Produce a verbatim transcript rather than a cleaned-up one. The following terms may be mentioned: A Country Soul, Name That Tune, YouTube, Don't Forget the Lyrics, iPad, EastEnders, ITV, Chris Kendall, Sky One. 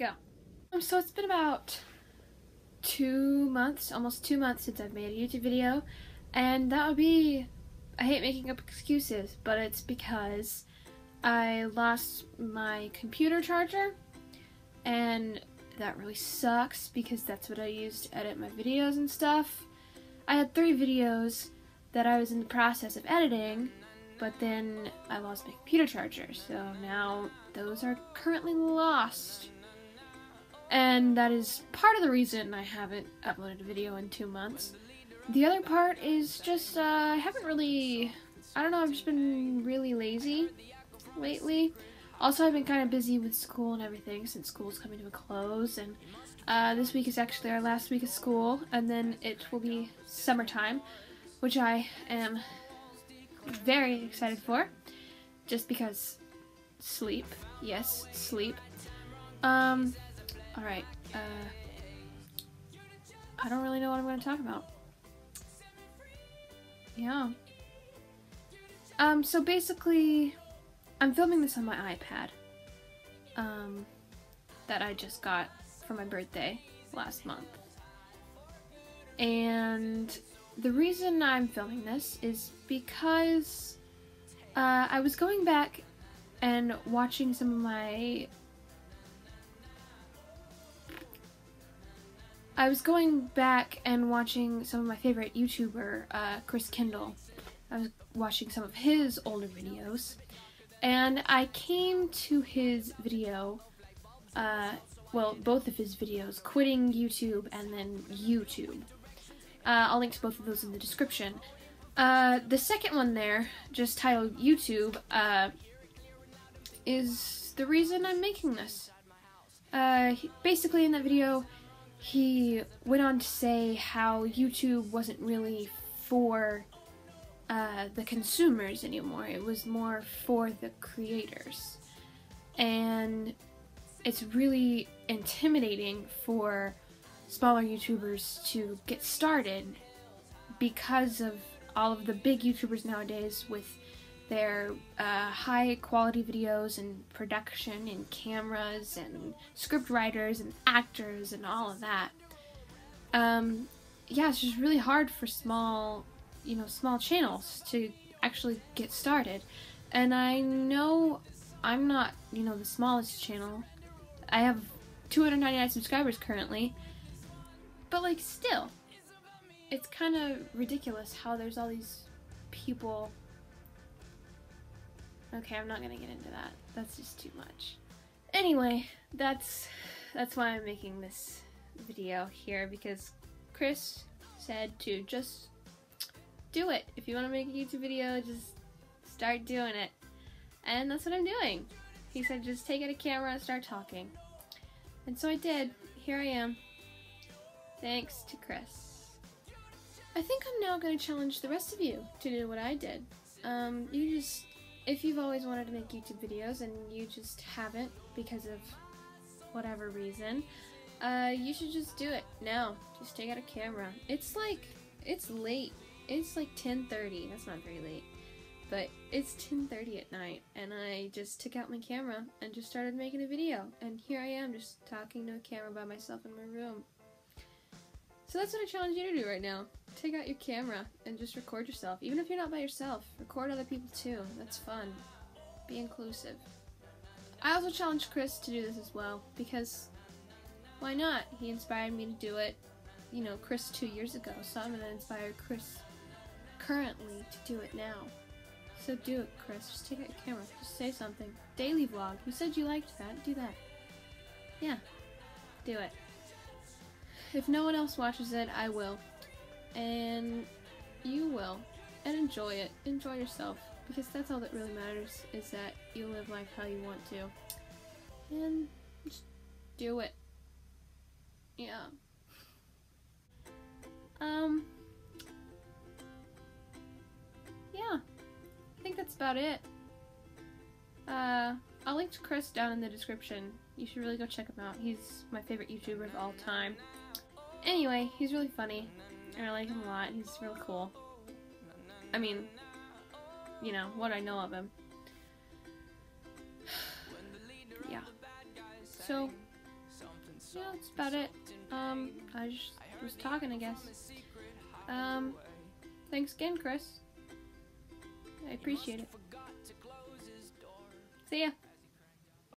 go. Um, so it's been about two months, almost two months since I've made a YouTube video, and that would be, I hate making up excuses, but it's because I lost my computer charger, and that really sucks because that's what I use to edit my videos and stuff. I had three videos that I was in the process of editing, but then I lost my computer charger, so now those are currently lost. And that is part of the reason I haven't uploaded a video in two months. The other part is just, uh, I haven't really, I don't know, I've just been really lazy lately. Also, I've been kind of busy with school and everything since school's coming to a close, and uh, this week is actually our last week of school, and then it will be summertime, which I am very excited for, just because sleep, yes, sleep. Um, alright, uh, I don't really know what I'm going to talk about. Yeah. Um, so basically, I'm filming this on my iPad, um, that I just got for my birthday last month. And the reason I'm filming this is because uh, I was going back and watching some of my... I was going back and watching some of my favorite YouTuber, uh, Chris Kendall. I was watching some of his older videos, and I came to his video, uh, well, both of his videos, quitting YouTube and then YouTube. Uh, I'll link to both of those in the description. Uh, the second one there, just titled YouTube, uh, is the reason I'm making this. Uh, he, basically in that video, he went on to say how YouTube wasn't really for uh, the consumers anymore. It was more for the creators. And it's really intimidating for smaller YouTubers to get started because of all of the big YouTubers nowadays with their uh, high quality videos and production and cameras and script writers and actors and all of that. Um, yeah, it's just really hard for small, you know, small channels to actually get started. And I know I'm not, you know, the smallest channel. I have two hundred ninety-nine subscribers currently. But, like, still, it's kind of ridiculous how there's all these people... Okay, I'm not gonna get into that. That's just too much. Anyway, that's that's why I'm making this video here, because Chris said to just do it. If you want to make a YouTube video, just start doing it. And that's what I'm doing. He said just take out a camera and start talking. And so I did. Here I am. Thanks to Chris. I think I'm now going to challenge the rest of you to do what I did. Um, you just, if you've always wanted to make YouTube videos and you just haven't because of whatever reason, uh, you should just do it now. Just take out a camera. It's like, it's late. It's like ten thirty. That's not very late. But it's ten thirty at night, and I just took out my camera and just started making a video. And here I am just talking to a camera by myself in my room. So that's what I challenge you to do right now. Take out your camera and just record yourself. Even if you're not by yourself, record other people too. That's fun. Be inclusive. I also challenge Chris to do this as well, because why not? He inspired me to do it, you know, Chris two years ago, so I'm gonna inspire Chris currently to do it now. So do it, Chris. Just take out your camera. Just say something. Daily vlog. You said you liked that. Do that. Yeah. Do it. If no one else watches it, I will. And you will. And enjoy it. Enjoy yourself. Because that's all that really matters, is that you live life how you want to. And just do it. Yeah. Um. Yeah. I think that's about it. Uh, I'll link to Chris down in the description. You should really go check him out. He's my favorite YouTuber of all time. Anyway, he's really funny, and I like him a lot. He's really cool. I mean, you know, what I know of him. Yeah. So, yeah, that's about it. Um, I just was talking, I guess. Um, thanks again, Chris. I appreciate it. See ya.